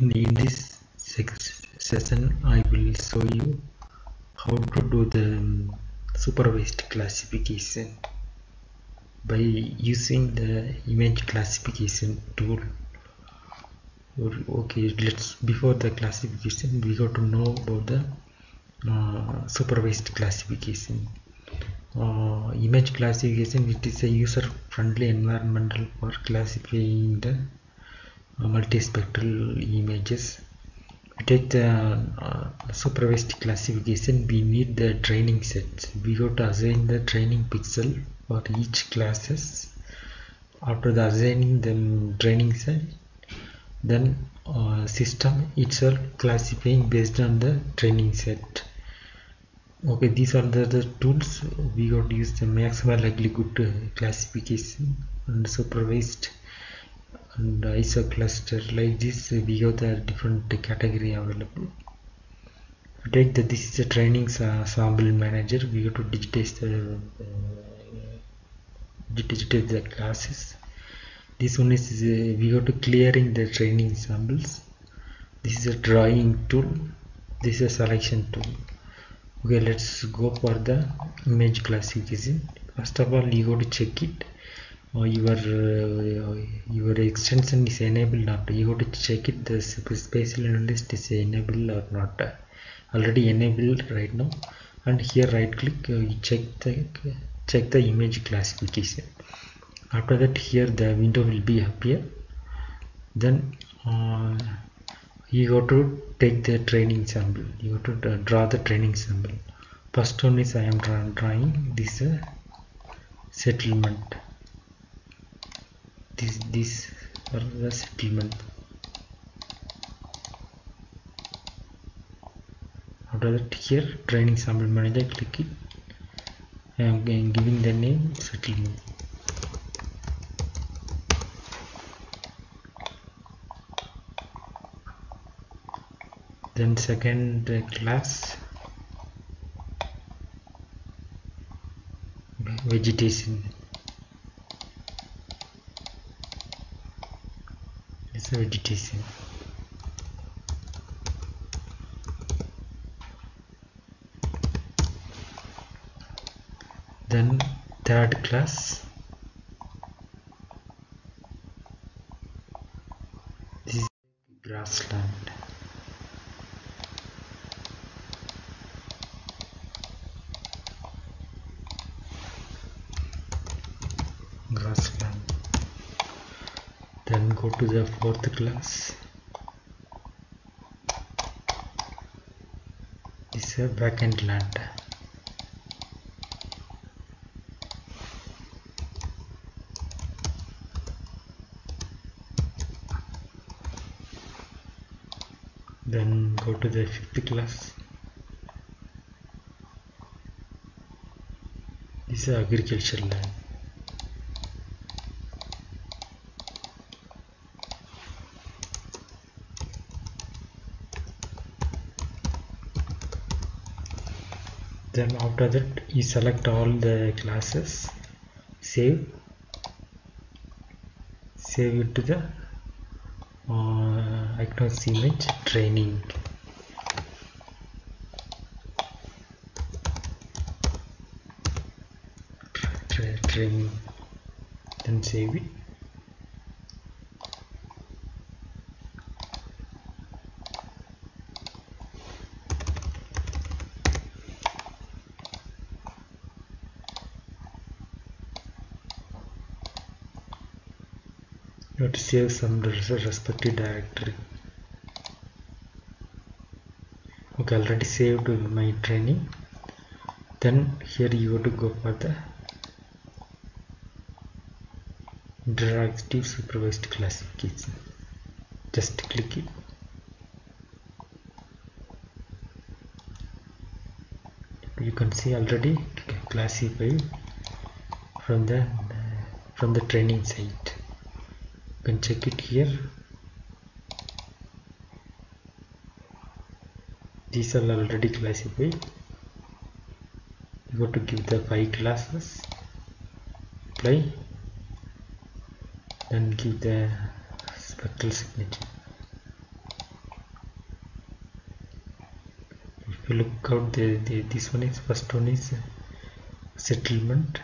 In this session I will show you how to do the supervised classification by using the image classification tool. Okay, before the classification we got to know about the supervised classification. Image classification, it is a user-friendly environment for classifying the multispectral images. To take the supervised classification, we need the training sets. We got to assign the training pixel for each classes. After the assigning the training set, then system itself classifying based on the training set. Okay, these are the tools we got to use: the maximum likelihood classification and supervised and isocluster. Like this, we got the different category available. Take that this is a training sample manager. We got to digitize the classes. This one is we got to clearing the training samples. This is a drawing tool. This is a selection tool. Okay, let's go for the image classification. First of all, you got to check it. Your extension is enabled or not. You got to check it. The spatial analyst is enabled or not. Already enabled right now. And here, right click. You check the image classification. After that, here the window will be appear. Then you got to take the training sample. You got to draw the training sample. First one is I am drawing this settlement. This are the settlement. After that, here training sample manager, click it. I am giving the name settlement. Then second class vegetation. This is vegetation. Then third class. This is grassland. Then go to the fourth class. This is a vacant land. Then go to the fifth class. This is agriculture land. Then after that you select all the classes, save it to the Iconos image training. Training, then save it. You have to save some respective directory. Okay, already saved my training. Then here you have to go for the interactive supervised classification. Just click it. You can see already classified from the training site. Can check it here. These are already classified. You got to give the 5 classes, apply, then give the spectral signature. you look out, this one is, first one is settlement.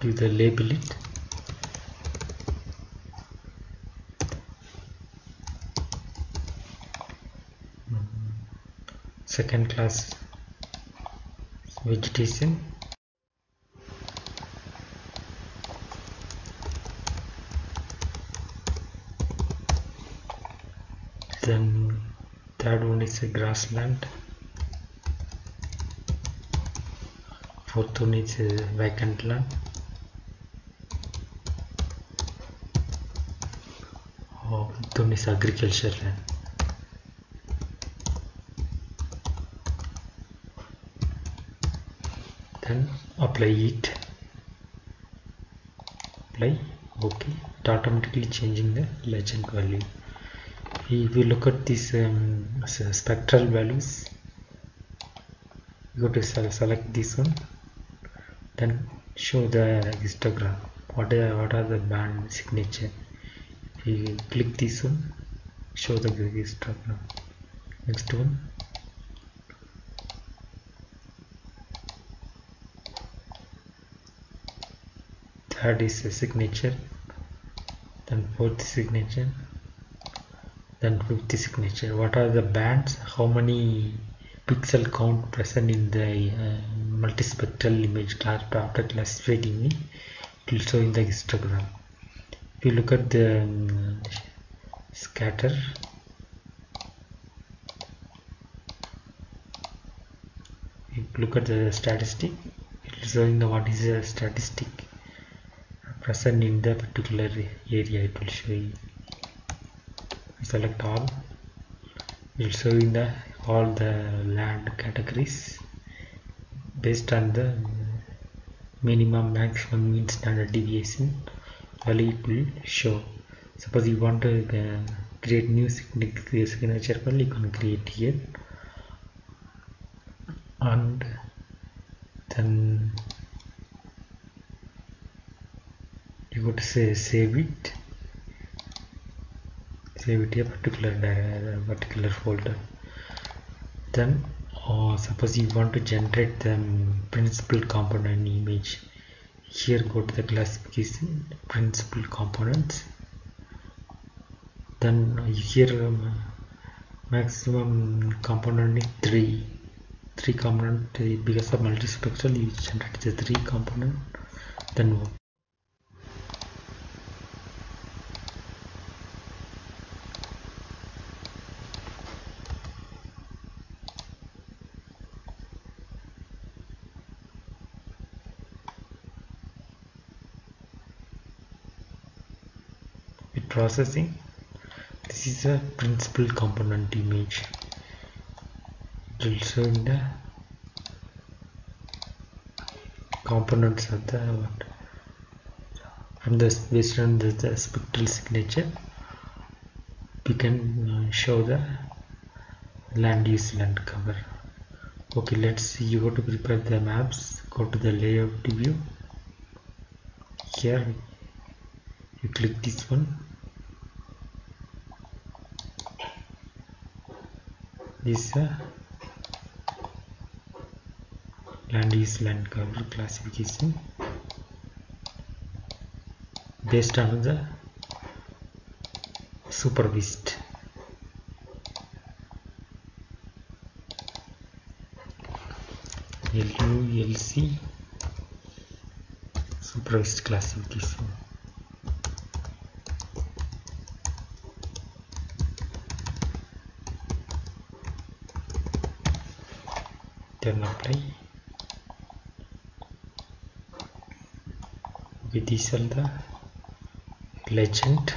Give the label it. Second class vegetation. Then third one is a grassland. Fourth one is a vacant land. Oh, fifth one is agriculture land. Then apply it. Apply. Okay. It automatically changing the legend value. If you look at these spectral values, you go to select this one, then show the histogram. What are the band signature? You click this one, show the histogram. Next one, third is a signature, then fourth signature. Then with the signature, what are the bands, how many pixel count present in the multispectral image class after classifying me, it will show in the histogram. If you look at the scatter, if you look at the statistic, it will show in the what is the statistic present in the particular area, it will show you. Select all, will show in the all the land categories based on the minimum, maximum, mean, standard deviation value it will show. Suppose you want to create new signature file, you can create here, and then you go to say save it. Save it to a particular folder. Then suppose you want to generate the principal component image, here go to the classification, principal components, then here maximum component is 3 component, because of multispectral you generate the 3 component, then processing. This is a principal component image, it will show in the components of the from the based on the spectral signature we can show the land use, land cover. Okay, let's see, you go to prepare the maps, go to the layout view, here you click this one. This land use, land cover classification based on the supervised. LU/LC supervised classification. Then apply. Okay, these are the legend.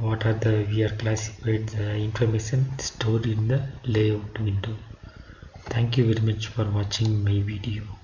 What are the we are classified the information stored in the layout window. Thank you very much for watching my video.